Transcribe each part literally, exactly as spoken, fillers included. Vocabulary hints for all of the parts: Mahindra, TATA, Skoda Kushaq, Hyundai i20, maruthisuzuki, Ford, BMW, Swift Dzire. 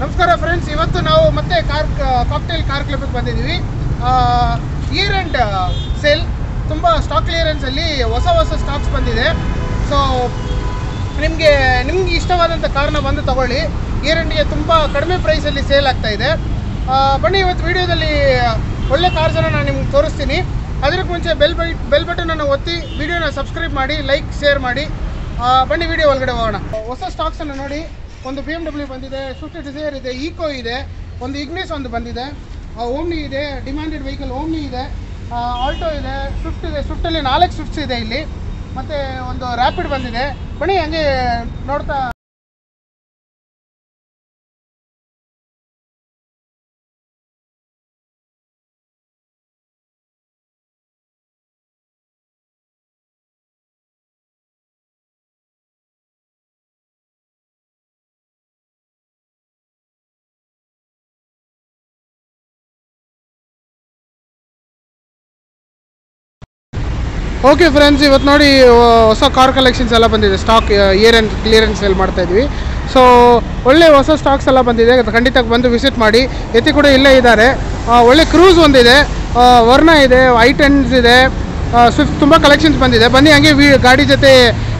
ನಮಸ್ಕಾರ ಫ್ರೆಂಡ್ಸ್, ಇವತ್ತು ನಾವು ಮತ್ತೆ ಕಾರ್ ಕಾಕ್ಟೇಲ್ ಕಾರ್ ಕ್ಲಬ್ಗೆ ಬಂದಿದ್ದೀವಿ. ಇಯರ್ ಎಂಡ್ ಸೇಲ್, ತುಂಬ ಸ್ಟಾಕ್ ಕ್ಲಿಯರೆನ್ಸಲ್ಲಿ ಹೊಸ ಹೊಸ ಸ್ಟಾಕ್ಸ್ ಬಂದಿದೆ. ಸೊ ನಿಮಗೆ ನಿಮ್ಗೆ ಇಷ್ಟವಾದಂಥ ಕಾರ್ನ ಬಂದು ತಗೊಳ್ಳಿ. ಇಯರ್ ಎಂಡ್ಗೆ ತುಂಬ ಕಡಿಮೆ ಪ್ರೈಸಲ್ಲಿ ಸೇಲ್ ಆಗ್ತಾ ಇದೆ. ಬನ್ನಿ ಇವತ್ತು ವಿಡಿಯೋದಲ್ಲಿ ಒಳ್ಳೆ ಕಾರ್ಸನ್ನು ನಾನು ನಿಮ್ಗೆ ತೋರಿಸ್ತೀನಿ. ಅದಕ್ಕೆ ಮುಂಚೆ ಬೆಲ್ ಬೈ ಬೆಲ್ ಬಟನನ್ನು ಒತ್ತಿ ವಿಡಿಯೋನ ಸಬ್ಸ್ಕ್ರೈಬ್ ಮಾಡಿ, ಲೈಕ್, ಶೇರ್ ಮಾಡಿ. ಬನ್ನಿ ವಿಡಿಯೋ ಒಳಗಡೆ ಹೋಗೋಣ. ಹೊಸ ಸ್ಟಾಕ್ಸನ್ನು ನೋಡಿ. ಒಂದು ಬಿ ಎಮ್ ಡಬ್ಲ್ಯೂ ಬಂದಿದೆ, ಸ್ವಿಫ್ಟ್ ಡಿಸೈರ್ ಇದೆ, ಈಕೋ ಇದೆ, ಒಂದು ಇಗ್ನಿಸ್ ಒಂದು ಬಂದಿದೆ, ಓಮ್ನಿ ಇದೆ, ಡಿಮ್ಯಾಂಡೆಡ್ ವೆಹಿಕಲ್ ಓಮ್ನಿ ಇದೆ, ಆಲ್ಟೋ ಇದೆ, ಸ್ವಿಫ್ಟ್ ಇದೆ. ಸ್ವಿಫ್ಟಲ್ಲಿ ನಾಲ್ಕು ಸ್ವಿಫ್ಟ್ಸ್ ಇದೆ ಇಲ್ಲಿ, ಮತ್ತು ಒಂದು ರ್ಯಾಪಿಡ್ ಬಂದಿದೆ. ಬನ್ನಿ ಹಂಗೆ ನೋಡ್ತಾ ಓಕೆ ಫ್ರೆಂಡ್ಸ್, ಇವತ್ತು ನೋಡಿ ಹೊಸ ಕಾರ್ ಕಲೆಕ್ಷನ್ಸ್ ಎಲ್ಲ ಬಂದಿದೆ. Stock year and clearance sale ಮಾಡ್ತಾಯಿದ್ವಿ. ಸೊ ಒಳ್ಳೆ ಹೊಸ ಸ್ಟಾಕ್ಸ್ ಎಲ್ಲ ಬಂದಿದೆ, ಖಂಡಿತ ಬಂದು ವಿಸಿಟ್ ಮಾಡಿ. ಯತಿ ಕೂಡ ಇಲ್ಲೇ ಇದ್ದಾರೆ. ಒಳ್ಳೆ ಕ್ರೂಸ್ ಒಂದಿದೆ, ವರ್ಣ ಇದೆ, ಐ ಟೆನ್ಸ್ ಇದೆ, ಸ್ವಿಫ್ಟ್ ತುಂಬ ಕಲೆಕ್ಷನ್ಸ್ ಬಂದಿದೆ. ಬನ್ನಿ ಹಂಗೆ ವಿ ಗಾಡಿ ಜೊತೆ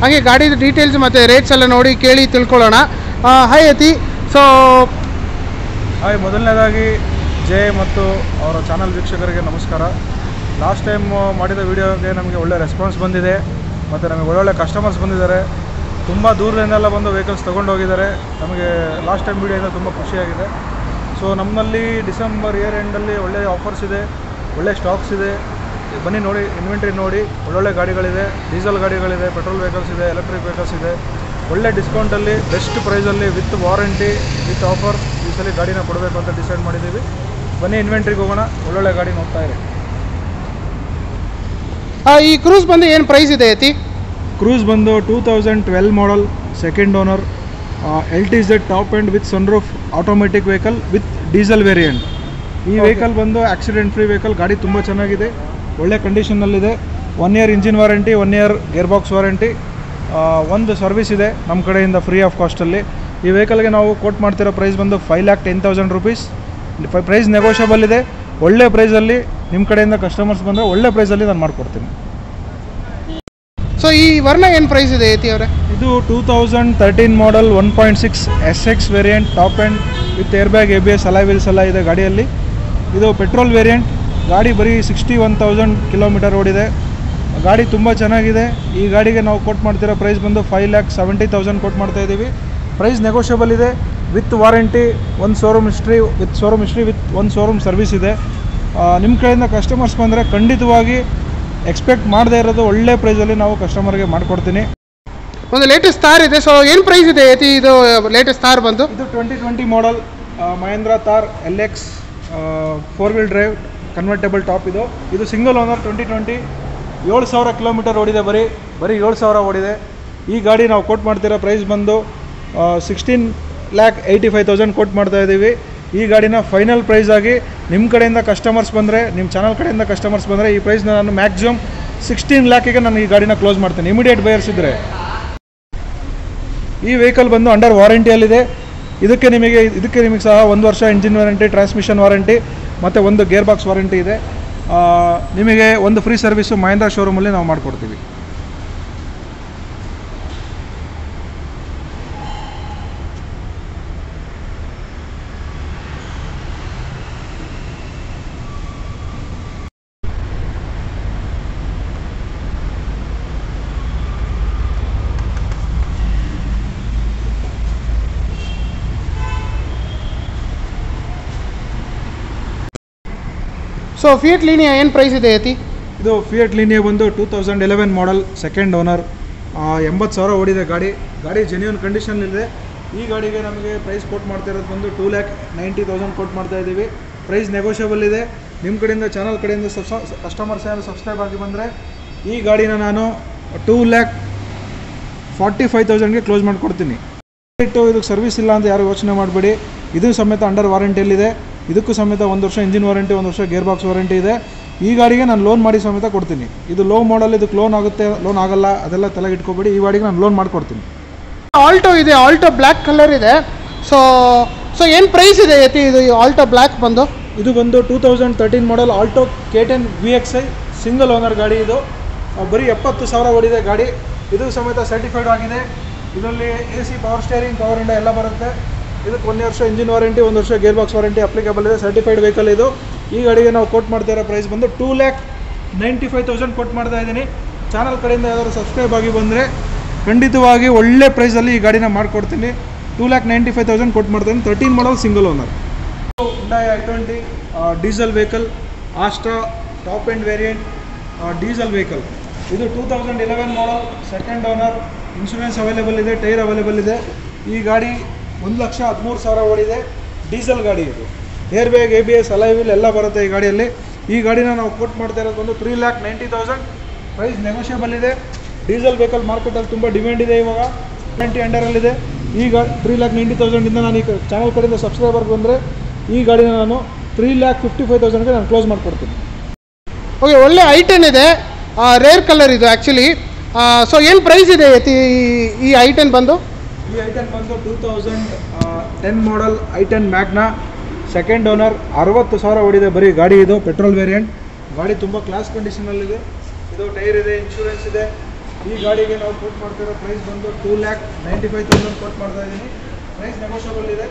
ಹಂಗೆ ಗಾಡಿದು ಡೀಟೇಲ್ಸ್ ಮತ್ತು ರೇಟ್ಸ್ ಎಲ್ಲ ನೋಡಿ ಕೇಳಿ ತಿಳ್ಕೊಳ್ಳೋಣ. ಹಾಯ್ ಯತಿ. ಸೊ ಹಾಯ್, ಮೊದಲನೇದಾಗಿ ಜೆ ಮತ್ತು ಅವರ ಚಾನಲ್ ವೀಕ್ಷಕರಿಗೆ ನಮಸ್ಕಾರ. ಲಾಸ್ಟ್ ಟೈಮ್ ಮಾಡಿದ ವೀಡಿಯೋಗೆ ನಮಗೆ ಒಳ್ಳೆ ರೆಸ್ಪಾನ್ಸ್ ಬಂದಿದೆ ಮತ್ತು ನಮಗೆ ಒಳ್ಳೊಳ್ಳೆ ಕಸ್ಟಮರ್ಸ್ ಬಂದಿದ್ದಾರೆ. ತುಂಬ ದೂರದಿಂದೆಲ್ಲ ಬಂದು ವೆಹಿಕಲ್ಸ್ ತೊಗೊಂಡು ಹೋಗಿದ್ದಾರೆ. ನಮಗೆ ಲಾಸ್ಟ್ ಟೈಮ್ ವೀಡಿಯೋಯಿಂದ ತುಂಬ ಖುಷಿಯಾಗಿದೆ. ಸೊ ನಮ್ಮಲ್ಲಿ ಡಿಸೆಂಬರ್ ಇಯರ್ ಎಂಡಲ್ಲಿ ಒಳ್ಳೆಯ ಆಫರ್ಸ್ ಇದೆ, ಒಳ್ಳೆ ಸ್ಟಾಕ್ಸ್ ಇದೆ. ಬನ್ನಿ ನೋಡಿ, ಇನ್ವೆಂಟ್ರಿ ನೋಡಿ, ಒಳ್ಳೊಳ್ಳೆ ಗಾಡಿಗಳಿದೆ. ಡೀಸೆಲ್ ಗಾಡಿಗಳಿದೆ, ಪೆಟ್ರೋಲ್ ವೆಹಿಕಲ್ಸ್ ಇದೆ, ಎಲೆಕ್ಟ್ರಿಕ್ ವೆಹಿಕಲ್ಸ್ ಇದೆ. ಒಳ್ಳೆ ಡಿಸ್ಕೌಂಟಲ್ಲಿ ಬೆಸ್ಟ್ ಪ್ರೈಸಲ್ಲಿ ವಿತ್ ವಾರಂಟಿ ವಿತ್ ಆಫರ್ ಈ ಸಲ ಗಾಡಿನ ಕೊಡಬೇಕು ಅಂತ ಡಿಸೈಡ್ ಮಾಡಿದ್ದೀವಿ. ಬನ್ನಿ ಇನ್ವೆಂಟ್ರಿಗೆ ಹೋಗೋಣ, ಒಳ್ಳೊಳ್ಳೆ ಗಾಡಿ ನೋಡ್ತಾ ಇದೆ. ಈ ಕ್ರೂಸ್ ಬಂದು ಏನು ಪ್ರೈಸ್ ಇದೆ ಯತಿ? ಕ್ರೂಸ್ ಬಂದು two thousand twelve model, second owner, L T Z top and with sunroof, automatic vehicle with diesel variant. ಈ ವೆಹಿಕಲ್ ಬಂದು ಆಕ್ಸಿಡೆಂಟ್ ಫ್ರೀ ವೆಹಿಕಲ್. ಗಾಡಿ ತುಂಬ ಚೆನ್ನಾಗಿದೆ, ಒಳ್ಳೆ ಕಂಡೀಷನ್ನಲ್ಲಿದೆ. One year engine warranty, one year gear box warranty, ಒಂದು service ಇದೆ ನಮ್ಮ ಕಡೆಯಿಂದ ಫ್ರೀ ಆಫ್ ಕಾಸ್ಟಲ್ಲಿ. ಈ ವೆಹಿಕಲ್ಗೆ ನಾವು ಕೋಟ್ ಮಾಡ್ತಿರೋ ಪ್ರೈಸ್ ಬಂದು five lakh ten thousand rupees. Price negotiable ಇದೆ. ಒಳ್ಳೆ ಪ್ರೈಸಲ್ಲಿ ನಿಮ್ಮ ಕಡೆಯಿಂದ ಕಸ್ಟಮರ್ಸ್ ಬಂದರೆ ಒಳ್ಳೆ ಪ್ರೈಸಲ್ಲಿ ನಾನು ಮಾಡಿಕೊಡ್ತೀನಿ. ಸೊ ಈ ವರ್ಣ ಏನು ಪ್ರೈಸ್ ಇದೆ ಯತಿ ಅವರೇ? ಇದು two thousand thirteen model, one point six S X variant, top and with air bag, A B S, alloy wheels ಎಲ್ಲ ಇದೆ ಗಾಡಿಯಲ್ಲಿ. ಇದು ಪೆಟ್ರೋಲ್ ವೇರಿಯಂಟ್. ಗಾಡಿ ಬರೀ ಸಿಕ್ಸ್ಟಿ ಒನ್ ತೌಸಂಡ್ ಕಿಲೋಮೀಟರ್ ಓಡಿದೆ. ಗಾಡಿ ತುಂಬ ಚೆನ್ನಾಗಿದೆ. ಈ ಗಾಡಿಗೆ ನಾವು ಕೋಟ್ ಮಾಡ್ತಿರೋ ಪ್ರೈಸ್ ಬಂದು five lakh seventy thousand quote ಮಾಡ್ತಾ ಇದ್ದೀವಿ. ಪ್ರೈಸ್ ನೆಗೋಷಿಯಬಲ್ ಇದೆ. ವಿತ್ ವಾರಂಟಿ, ಒಂದು showroom history with showroom history with ಒಂದು ಶೋರೂಮ್ ಸರ್ವಿಸ್ ಇದೆ. ನಿಮ್ಮ ಕಡೆಯಿಂದ ಕಸ್ಟಮರ್ಸ್ ಬಂದರೆ ಖಂಡಿತವಾಗಿ ಎಕ್ಸ್ಪೆಕ್ಟ್ ಮಾಡದೇ ಇರೋದು ಒಳ್ಳೆ ಪ್ರೈಸಲ್ಲಿ ನಾವು ಕಸ್ಟಮರ್ಗೆ ಮಾಡಿಕೊಡ್ತೀನಿ. ಒಂದು ಲೇಟೆಸ್ಟ್ ಥಾರ್ ಇದೆ. ಸೊ ಏನು ಪ್ರೈಸ್ ಇದೆ ಯತಿ ಇದು ಲೇಟೆಸ್ಟ್ ಥಾರ್ ಬಂದು? ಇದು twenty twenty model Mahindra Thar L X, four wheel drive, convertible top. ಇದು ಇದು ಸಿಂಗಲ್ ಓನರ್, ಟ್ವೆಂಟಿ ಟ್ವೆಂಟಿ, ಏಳು ಸಾವಿರ ಕಿಲೋಮೀಟರ್ ಓಡಿದೆ. ಬರೀ ಬರೀ ಏಳು ಸಾವಿರ ಓಡಿದೆ. ಈ ಗಾಡಿ ನಾವು ಕೋಟ್ ಮಾಡ್ತಿರೋ ಪ್ರೈಸ್ ಬಂದು sixteen lakh eighty five thousand quote ಮಾಡ್ತಾ ಇದ್ದೀವಿ. ಈ ಗಾಡಿನ ಫೈನಲ್ ಪ್ರೈಸ್ ಆಗಿ ನಿಮ್ಮ ಕಡೆಯಿಂದ ಕಸ್ಟಮರ್ಸ್ ಬಂದರೆ, ನಿಮ್ಮ ಚಾನಲ್ ಕಡೆಯಿಂದ ಕಸ್ಟಮರ್ಸ್ ಬಂದರೆ ಈ ಪ್ರೈಸ್ನ ನಾನು ಮ್ಯಾಕ್ಸಿಮಮ್ ಸಿಕ್ಸ್ಟೀನ್ ಲ್ಯಾಕಿಗೆ ನಾನು ಈ ಗಾಡಿನ ಕ್ಲೋಸ್ ಮಾಡ್ತೀನಿ. ಇಮಿಡಿಯೇಟ್ ಬಯರ್ಸ್ ಇದ್ದರೆ ಈ ವೆಹಿಕಲ್ ಬಂದು ಅಂಡರ್ ವಾರಂಟಿಯಲ್ಲಿದೆ. ಇದಕ್ಕೆ ನಿಮಗೆ ಇದಕ್ಕೆ ನಿಮಗೆ ಸಹ ಒಂದು ವರ್ಷ ಇಂಜಿನ್ ವಾರಂಟಿ, ಟ್ರಾನ್ಸ್ಮಿಷನ್ ವಾರಂಟಿ ಮತ್ತು ಒಂದು ಗೇರ್ ಬಾಕ್ಸ್ ವಾರಂಟಿ ಇದೆ. ನಿಮಗೆ ಒಂದು ಫ್ರೀ ಸರ್ವಿಸು ಮಹೇಂದ್ರ ಶೋರೂಮಲ್ಲಿ ನಾವು ಮಾಡಿಕೊಡ್ತೀವಿ. ಸೊ ಫಿಯಟ್ ಲೀನಿಯಾ ಏನು ಪ್ರೈಸ್ ಇದೆ ಯತಿ? ಇದು ಫಿಯಟ್ ಲೀನಿಯಾ ಬಂದು two thousand eleven model, second owner, ಎಂಬತ್ತು ಸಾವಿರ ಓಡಿದೆ ಗಾಡಿ. ಗಾಡಿ ಜೆನ್ಯೂನ್ ಕಂಡೀಷನಲ್ಲಿದೆ. ಈ ಗಾಡಿಗೆ ನಮಗೆ ಪ್ರೈಸ್ ಕೋಟ್ ಮಾಡ್ತಾ ಇರೋದು ಬಂದು two lakh ninety thousand quote ಮಾಡ್ತಾ ಇದ್ದೀವಿ. ಪ್ರೈಸ್ ನೆಗೋಷಿಯಬಲ್ ಇದೆ. ನಿಮ್ಮ ಕಡೆಯಿಂದ ಚಾನಲ್ ಕಡೆಯಿಂದ ಸಬ್ಸ್ ಕಸ್ಟಮರ್ಸ್ ಏನಾದರೂ ಸಬ್ಸ್ಕ್ರೈಬ್ ಆಗಿ ಬಂದರೆ ಈ ಗಾಡಿನ ನಾನು ಟೂ ಲ್ಯಾಕ್ ಫಾರ್ಟಿ ಫೈವ್ ತೌಸಂಡ್ಗೆ ಕ್ಲೋಸ್ ಮಾಡಿಕೊಡ್ತೀನಿ. ಇಟ್ಟು ಇದಕ್ಕೆ ಸರ್ವಿಸ್ ಇಲ್ಲ ಅಂತ ಯಾರು ಯೋಚನೆ ಮಾಡಬೇಡಿ. ಇದು ಸಮೇತ ಅಂಡರ್ ವಾರಂಟಿಯಲ್ಲಿದೆ. ಇದಕ್ಕೂ ಸಮೇತ ಒಂದು ವರ್ಷ ಇಂಜಿನ್ ವಾರಂಟಿ, ಒಂದು ವರ್ಷ ಗೇರ್ ಬಾಕ್ಸ್ ವಾರಂಟಿ ಇದೆ. ಈ ಗಾಡಿಗೆ ನಾನು ಲೋನ್ ಮಾಡಿ ಸಮೇತ ಕೊಡ್ತೀನಿ. ಇದು ಲೋ ಮಾಡಲ್, ಇದಕ್ಕೆ ಲೋನ್ ಆಗುತ್ತೆ, ಲೋನ್ ಆಗಲ್ಲ, ಅದೆಲ್ಲ ತಲೆಗೆ ಇಟ್ಕೊಬೇಡಿ. ಈ ಗಾಡಿಗೆ ನಾನು ಲೋನ್ ಮಾಡಿಕೊಡ್ತೀನಿ. ಆಲ್ಟೋ ಇದೆ, ಆಲ್ಟೋ ಬ್ಲ್ಯಾಕ್ ಕಲರ್ ಇದೆ. So So what price is this Alto Black? This is two thousand thirteen model Alto K ten V X I single owner car. This is seventy thousand car. This is certified. This is A C power steering power. This is one year engine warranty, one year gearbox warranty applicable. Certified vehicle. This quote price is two lakh ninety-five thousand quote. Channel subscribe to price two lakh ninety-five thousand thirteen model single owner. Hyundai i twenty uh, diesel vehicle, Astra top end variant uh, diesel vehicle. This is two thousand eleven model, second owner, insurance available, tire available. This gadi one lakh thirteen thousand diesel gadi. Airbag, A B S, alloy wheel, all barata ee gaadi alli. Ee gaadi na navu quote maartta irodu bandu three lakh ninety thousand. Price negotiable ide. Diesel vehicle market alli tumba demand ide ivaga. twenty under alli ide. Ee gaadi three lakh ninety thousand inda nanu ee channel kadinda subscriber bandre ee gaadi na nanu three lakh fifty-five thousand ge nanu close maarkottini. Okay, olle i ten ide. Uh, rare color idu actually. Uh, so en price ide ee i ten bandu? Ee i ten bandu two thousand ten model i ten Magna. Second owner, sixty thousand ಓಡಿದೆ ಬರಿ ಗಾಡಿ ಇದು petrol variant ಗಾಡಿ ತುಂಬಾ class condition ಅಲ್ಲಿ ಇದೆ ಇದು tyre ಇದೆ ಇನ್ಶೂರೆನ್ಸ್ ಇದೆ ಈ ಗಾಡಿಗೆ ನಾವು ಕೋಟ್ ಮಾಡ್ತಿರೋ ಪ್ರೈಸ್ ಬಂದು two lakh ninety-five thousand quote ಮಾಡ್ತಾ ಇದೀನಿ ಪ್ರೈಸ್ ನೆಗೋಷಿಯಬಲ್ ಇದೆ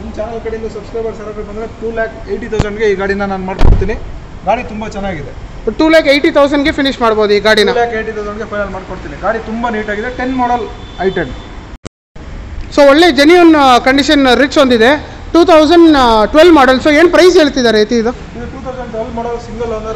ನಿಮ್ಮ ಚಾನೆಲ್ ಕಡೆಯಿಂದ ಸಬ್ಸ್ಕ್ರೈಬರ್ಸ್ ಯಾರಾದರೂ ಬಂದ್ರೆ two lakh eighty thousand ಗೆ ಈ ಗಾಡಿನ ನಾನು ಮಾಡ್ಕೊಡ್ತೀನಿ ಗಾಡಿ ತುಂಬಾ ಚೆನ್ನಾಗಿದೆ two lakh eighty thousand ಗೆ ಫಿನಿಶ್ ಮಾಡಬಹುದು ಈ ಗಾಡಿನ two lakh eighty thousand ಗೆ ಫೈನಲ್ ಮಾಡ್ಕೊಡ್ತೀನಿ ಗಾಡಿ ತುಂಬಾ ನೀಟಾಗಿದೆ ten model i ten so ಒಳ್ಳೆ ಜೆನ್ಯೂನ್ ಕಂಡೀಷನ್ ರಿಚ್ ಒಂದಿದೆ two thousand twelve model. So what price is this? two thousand twelve model single owner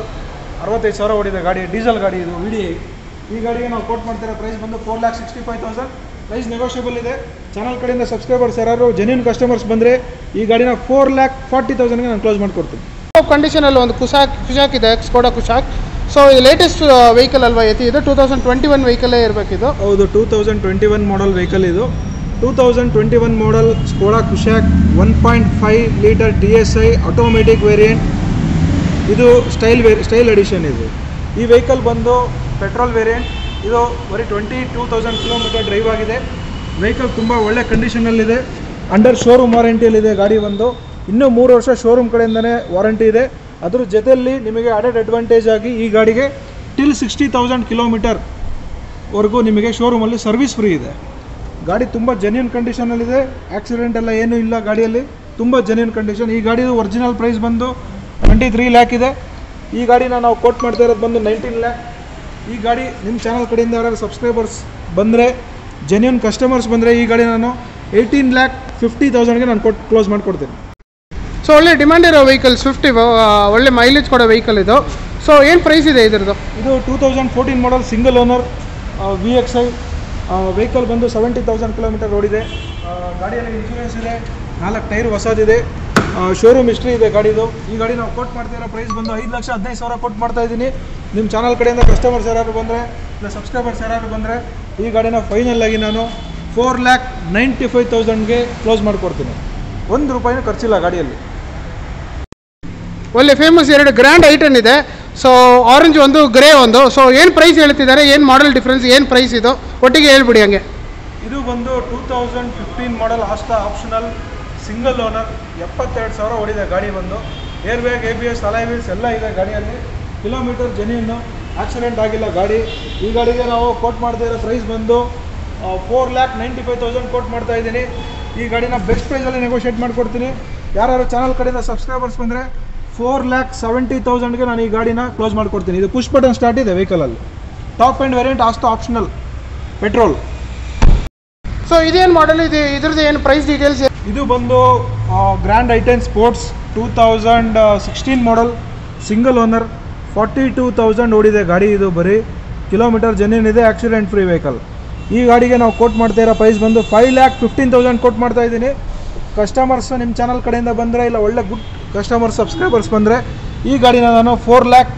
sixty-five thousand diesel gaadi idu V D I ee gaadi na quote martira price bandu four lakh sixty-five thousand price negotiable ide channel kadinda subscribers yararu genuine customers bandre ee gaadi na four lakh forty thousand ge nan close maadkortini top condition alli ondu Kushaq Kushaq ide Skoda Kushaq so the latest vehicle alva eti idu two thousand twenty-one vehicle e irbekidu haudu two thousand twenty-one model vehicle idu two thousand twenty-one model Skoda Kushaq one point five liter T S I automatic variant. This style style edition is. This vehicle bando petrol variant. This is twenty-two thousand km drive agide. Vehicle tumba olle condition alli ide. Under showroom warranty alli ide gaadi bando. Innu three varsha showroom kadindane warranty ide. Adru jotelli nimage added advantage agi ee gaadi ge till sixty thousand km vargu nimage showroom alli service free ide. ಗಾಡಿ ತುಂಬಾ genuine condition ಅಲ್ಲಿ ಇದೆ accident ಎಲ್ಲ ಏನು ಇಲ್ಲ ಗಾಡಿಯಲ್ಲಿ ತುಂಬಾ genuine condition ಈ ಗಾಡಿದು ಒರಿಜಿನಲ್ ಪ್ರೈಸ್ ಬಂದು twenty-three ಲಕ್ಷ ಇದೆ ಈ ಗಾಡಿನ ನಾವು ಕೋಟ್ ಮಾಡ್ತಾ ಇರೋದು ಬಂದು nineteen ಲಕ್ಷ ಈ ಗಾಡಿ ನಿಮ್ಮ ಚಾನೆಲ್ ಕಡೆಯಿಂದ ಯಾರಾದರೂ ಸಬ್ಸ್ಕ್ರೈಬರ್ಸ್ ಬಂದ್ರೆ ಜೆನ್ಯೂನ್ ಕಸ್ಟಮರ್ಸ್ ಬಂದ್ರೆ ಈ ಗಾಡಿ ನಾನು eighteen lakh fifty thousand ಗೆ ನಾನು ಕೋಟ್ ಕ್ಲೋಸ್ ಮಾಡಿ ಕೊಡ್ತೀನಿ ಸೋ ಒಳ್ಳೆ ಡಿಮ್ಯಾಂಡ್ ಇರೋ vehicle Swift ಒಳ್ಳೆ ಮೈಲೇಜ್ ಕೊಡೋ vehicle ಇದು ಸೋ ಏನು ಪ್ರೈಸ್ ಇದೆ ಇದರದು ಇದು two thousand fourteen model single owner V X I Uh, vehicle ಬಂದು seventy thousand km ಓಡಿದೆ ಗಾಡಿಯಲ್ಲಿ ಇನ್ಶೂರೆನ್ಸ್ ಇದೆ ನಾಲ್ಕು ಟೈರ್ ಹೊಸದಿದೆ ಶೋರೂಮ್ ಹಿಸ್ಟರಿ ಇದೆ ಗಾಡಿದು ಈ ಗಾಡಿ ನಾವು ಕೋಟ್ ಮಾಡ್ತಿರೋ ಪ್ರೈಸ್ ಬಂದು five lakh fifteen thousand quote ಮಾಡ್ತಾ ಇದೀನಿ ನಿಮ್ಮ ಚಾನೆಲ್ ಕಡೆಯಿಂದ ಕಸ್ಟಮರ್ಸ್ ಯಾರಾದರೂ ಬಂದ್ರೆ ಇಲ್ಲ ಸಬ್ಸ್ಕ್ರೈಬರ್ಸ್ ಯಾರಾದರೂ ಬಂದ್ರೆ ಈ ಗಾಡಿನ ಫೈನಲ್ ಆಗಿ ನಾನು four lakh ninety-five thousand ಗೆ ಕ್ಲೋಸ್ ಮಾಡ್ಕೊಡ್ತೀನಿ ಒಂದು ರೂಪಾಯಿನೂ ಖರ್ಚಿಲ್ಲ ಗಾಡಿಯಲ್ಲಿ ಒಳ್ಳೆ ಫೇಮಸ್ ಎರಡು ಗ್ರ್ಯಾಂಡ್ ಐಟನ್ ಇದೆ ಸೊ ಆರೆಂಜ್ ಒಂದು ಗ್ರೇ ಒಂದು ಸೊ ಏನು ಪ್ರೈಸ್ ಹೇಳ್ತಿದ್ದಾರೆ ಏನು ಮಾಡೆಲ್ ಡಿಫರೆನ್ಸ್ ಏನು ಪ್ರೈಸ್ ಇದು ಒಟ್ಟಿಗೆ ಹೇಳ್ಬಿಡಿ ಹಂಗೆ ಇದು ಬಂದು two thousand fifteen model Asta optional single owner ಎಪ್ಪತ್ತೆರಡು ಸಾವಿರ ಓಡಿದೆ ಗಾಡಿ ಬಂದು air bag A B S alloy wheels ಎಲ್ಲ ಇದೆ ಗಾಡಿಯಲ್ಲಿ ಕಿಲೋಮೀಟರ್ ಜೆನ್ಯೂನು ಆಕ್ಸಿಡೆಂಟ್ ಆಗಿಲ್ಲ ಗಾಡಿ ಈ ಗಾಡಿಗೆ ನಾವು ಕೋಟ್ ಮಾಡ್ತಾ ಇರೋ ಪ್ರೈಸ್ ಬಂದು four lakh ninety five thousand quote ಮಾಡ್ತಾ ಇದ್ದೀನಿ ಈ ಗಾಡಿನ ಬೆಸ್ಟ್ ಪ್ರೈಸಲ್ಲಿ ನೆಗೋಷಿಯೇಟ್ ಮಾಡಿಕೊಡ್ತೀನಿ ಯಾರು ಚಾನಲ್ ಕಡೆಯಿಂದ ಸಬ್ಸ್ಕ್ರೈಬರ್ಸ್ ಬಂದರೆ four lakh seventy thousand ಗೆ ನಾನು ಈ ಗಾಡಿನ ಕ್ಲೋಸ್ ಮಾಡ್ಕೊಡ್ತೀನಿ ಇದು ಪುಷ್ ಬಟನ್ ಸ್ಟಾರ್ಟ್ ಇದೆ vehicle ಅಲ್ಲಿ top end variant Asta optional petrol so ಇದೇನು ಮಾಡೆಲ್ ಇದೆ ಇದರದ್ದು ಏನು ಪ್ರೈಸ್ ಡೀಟೇಲ್ಸ್ ಇದು ಬಂದು grand i ten sports two thousand sixteen model single owner forty-two thousand ಓಡಿದೆ ಗಾಡಿ ಇದು ಬರೀ ಕಿಲೋಮೀಟರ್ ಜೆನ್ಯೂನ್ ಇದೆ ಆಕ್ಸಿಡೆಂಟ್ ಫ್ರೀ vehicle ಈ ಗಾಡಿಗೆ ನಾವು ಕೋಟ್ ಮಾಡ್ತಾ ಇರೋ ಪ್ರೈಸ್ ಬಂದು five lakh fifteen thousand quote ಮಾಡ್ತಾ ಇದ್ದೀನಿ ಕಸ್ಟಮರ್ಸ್ ನಿಮ್ಮ ಚಾನಲ್ ಕಡೆಯಿಂದ ಬಂದರೆ ಇಲ್ಲ ಒಳ್ಳೆ ಗುಡ್ ಕಸ್ಟಮರ್ ಸಬ್ಸ್ಕ್ರೈಬರ್ಸ್ ಬಂದರೆ ಈ ಗಾಡಿನ ನಾನು ಫೋರ್ ಲ್ಯಾಕ್